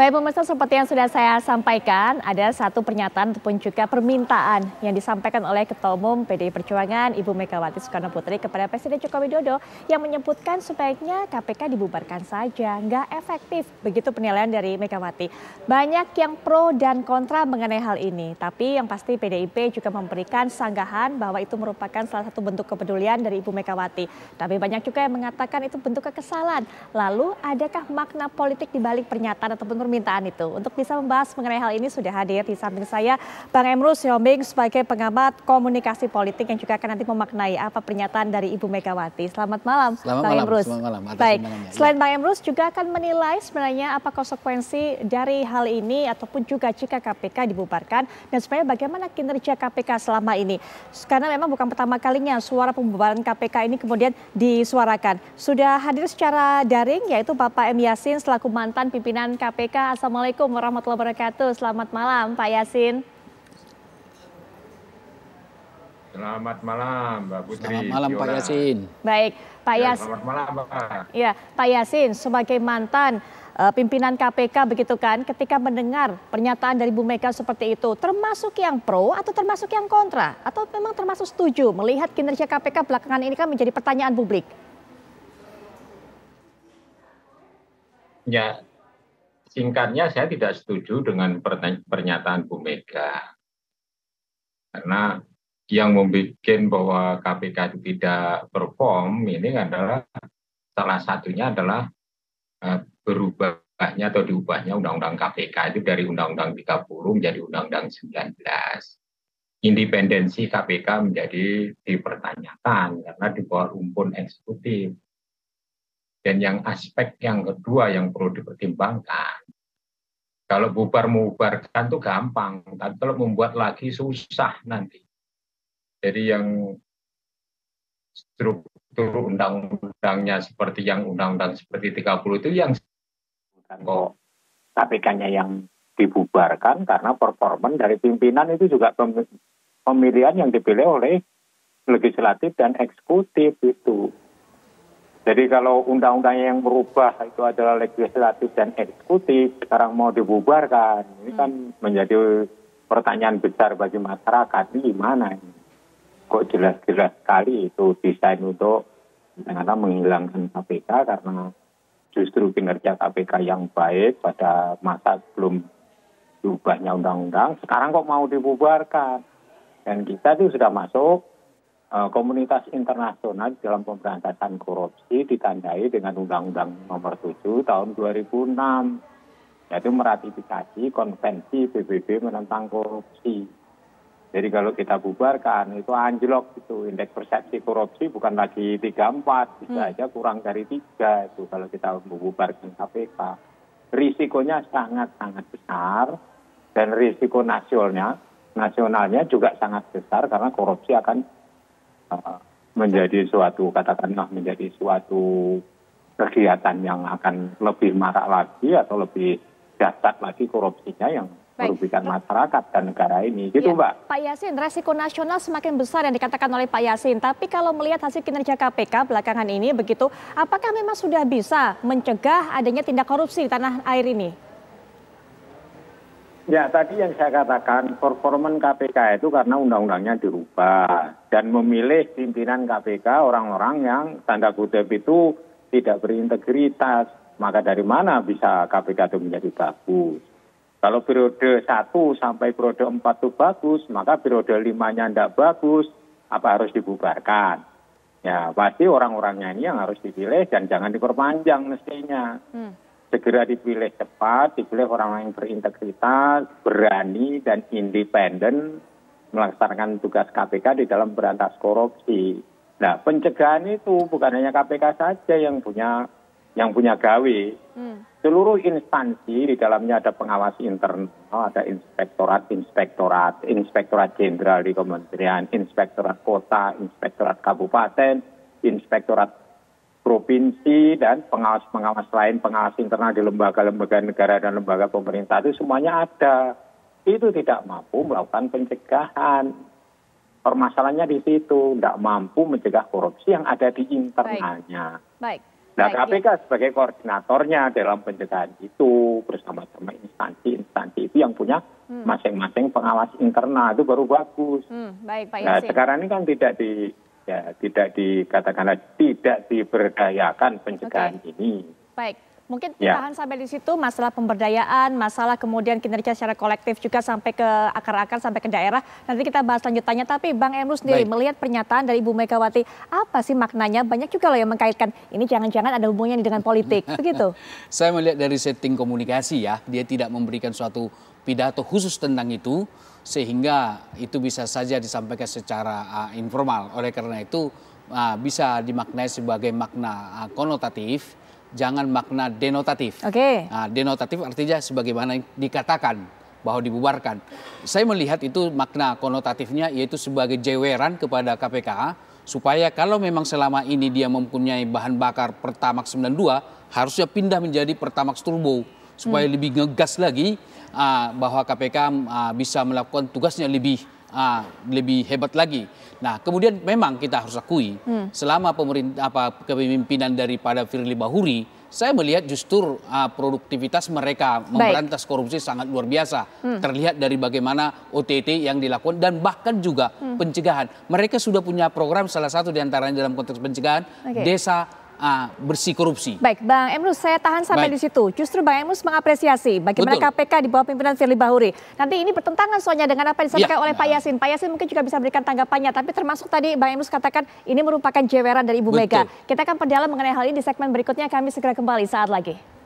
Baik pemirsa, seperti yang sudah saya sampaikan, ada satu pernyataan ataupun juga permintaan yang disampaikan oleh Ketua Umum PDI Perjuangan Ibu Megawati Soekarnoputri kepada Presiden Joko Widodo yang menyebutkan sebaiknya KPK dibubarkan saja, nggak efektif. Begitu penilaian dari Megawati. Banyak yang pro dan kontra mengenai hal ini, tapi yang pasti PDIP juga memberikan sanggahan bahwa itu merupakan salah satu bentuk kepedulian dari Ibu Megawati. Tapi banyak juga yang mengatakan itu bentuk kekesalan. Lalu adakah makna politik dibalik pernyataan ataupun permintaan itu? Untuk bisa membahas mengenai hal ini sudah hadir di samping saya Bang Emrus Yombing sebagai pengamat komunikasi politik yang juga akan nanti memaknai apa pernyataan dari Ibu Megawati. Selamat malam, Bang Emrus. Selamat malam. Baik. Selain Bang Emrus juga akan menilai sebenarnya apa konsekuensi dari hal ini ataupun juga jika KPK dibubarkan dan sebenarnya bagaimana kinerja KPK selama ini. Karena memang bukan pertama kalinya suara pembubaran KPK ini kemudian disuarakan. Sudah hadir secara daring yaitu Bapak Em Jasin selaku mantan pimpinan KPK. Assalamualaikum warahmatullahi wabarakatuh. Selamat malam Pak Jasin. Selamat malam Mbak Putri. Selamat malam Pak Jasin. Baik, Pak Jasin. Selamat malam Pak. Ya, Pak Jasin sebagai mantan pimpinan KPK begitu kan, ketika mendengar pernyataan dari Bu Mega seperti itu, termasuk yang pro atau termasuk yang kontra atau memang termasuk setuju melihat kinerja KPK belakangan ini kan menjadi pertanyaan publik? Ya. Singkatnya saya tidak setuju dengan pernyataan Bu Mega. Karena yang membuat bahwa KPK itu tidak perform ini adalah salah satunya adalah berubahnya atau diubahnya Undang-Undang KPK itu dari Undang-Undang 30 menjadi Undang-Undang 19. Independensi KPK menjadi dipertanyakan karena di bawah rumpun eksekutif. Dan yang aspek yang kedua yang perlu dipertimbangkan, kalau bubar-mubarkan itu gampang, tapi kalau membuat lagi susah nanti. Jadi yang struktur undang-undangnya seperti yang undang-undang seperti 30 itu yang kok KPK-nya yang dibubarkan karena performa dari pimpinan itu juga pemilihan yang dipilih oleh legislatif dan eksekutif itu. Jadi kalau undang-undang yang berubah itu adalah legislatif dan eksekutif, sekarang mau dibubarkan, ini kan menjadi pertanyaan besar bagi masyarakat. Ini gimana ini? Kok jelas-jelas sekali itu desain untuk menghilangkan KPK karena justru kinerja KPK yang baik pada masa sebelum diubahnya undang-undang, sekarang kok mau dibubarkan. Dan kita itu sudah masuk komunitas internasional dalam pemberantasan korupsi ditandai dengan Undang-Undang Nomor 7 Tahun 2006, yaitu meratifikasi konvensi PBB menentang korupsi. Jadi kalau kita bubarkan itu anjlok itu indeks persepsi korupsi bukan lagi 34, bisa aja kurang dari 3 itu kalau kita membubarkan KPK. Risikonya sangat-sangat besar dan risiko nasionalnya juga sangat besar karena korupsi akan menjadi suatu, katakanlah menjadi suatu kegiatan yang akan lebih marak lagi atau lebih dahsyat lagi korupsinya yang merugikan masyarakat dan negara ini, gitu ya, Mbak. Pak Jasin, resiko nasional semakin besar yang dikatakan oleh Pak Jasin. Tapi kalau melihat hasil kinerja KPK belakangan ini begitu, apakah memang sudah bisa mencegah adanya tindak korupsi di tanah air ini? Ya, tadi yang saya katakan, performa KPK itu karena undang-undangnya dirubah dan memilih pimpinan KPK orang-orang yang tanda kutip itu tidak berintegritas. Maka dari mana bisa KPK itu menjadi bagus? Kalau periode 1 sampai periode 4 itu bagus, maka periode 5-nya tidak bagus, apa harus dibubarkan? Ya, pasti orang-orangnya ini yang harus dipilih dan jangan diperpanjang mestinya. Segera dipilih cepat, dipilih orang yang berintegritas, berani, dan independen melaksanakan tugas KPK di dalam berantas korupsi. Nah, pencegahan itu bukan hanya KPK saja yang punya gawe. Seluruh instansi di dalamnya ada pengawas internal, ada inspektorat jenderal di kementerian, inspektorat kota, inspektorat kabupaten, inspektorat provinsi dan pengawas-pengawas lain, pengawas internal di lembaga-lembaga negara dan lembaga pemerintah itu semuanya ada. Itu tidak mampu melakukan pencegahan. Permasalahannya di situ, tidak mampu mencegah korupsi yang ada di internalnya. Baik. Nah, KPK sebagai koordinatornya dalam pencegahan itu bersama-sama instansi-instansi itu yang punya masing-masing pengawas internal itu baru bagus. Baik, Pak Yasin. Nah, sekarang ini kan tidak dikatakanlah tidak diberdayakan pencegahan ini. Baik. Mungkin tahan sampai di situ, masalah pemberdayaan, masalah kemudian kinerja secara kolektif juga sampai ke akar-akar, sampai ke daerah. Nanti kita bahas lanjutannya, tapi Bang Emrus sendiri melihat pernyataan dari Ibu Megawati, apa sih maknanya? Banyak juga loh yang mengkaitkan, ini jangan-jangan ada hubungannya dengan politik, begitu. Saya melihat dari setting komunikasi ya, dia tidak memberikan suatu pidato khusus tentang itu, sehingga itu bisa saja disampaikan secara informal. Oleh karena itu bisa dimaknai sebagai makna konotatif, jangan makna denotatif. Nah, denotatif artinya sebagaimana dikatakan bahwa dibubarkan. Saya melihat itu makna konotatifnya yaitu sebagai jeweran kepada KPK supaya kalau memang selama ini dia mempunyai bahan bakar Pertamax 92 harusnya pindah menjadi Pertamax Turbo supaya lebih ngegas lagi bahwa KPK bisa melakukan tugasnya lebih hebat lagi. Nah, kemudian memang kita harus akui selama kepemimpinan daripada Firli Bahuri, saya melihat justru produktivitas mereka memberantas korupsi sangat luar biasa. Terlihat dari bagaimana OTT yang dilakukan dan bahkan juga pencegahan. Mereka sudah punya program, salah satu diantaranya dalam konteks pencegahan desa bersih korupsi. Baik, Bang Emrus, saya tahan sampai di situ. Justru Bang Emrus mengapresiasi bagaimana KPK di bawah pimpinan Firli Bahuri. Nanti ini bertentangan soalnya dengan apa yang disampaikan oleh Pak Yasin. Pak Yasin mungkin juga bisa berikan tanggapannya, tapi termasuk tadi Bang Emrus katakan ini merupakan jeweran dari Ibu Mega. Kita akan perdalam mengenai hal ini di segmen berikutnya. Kami segera kembali saat lagi.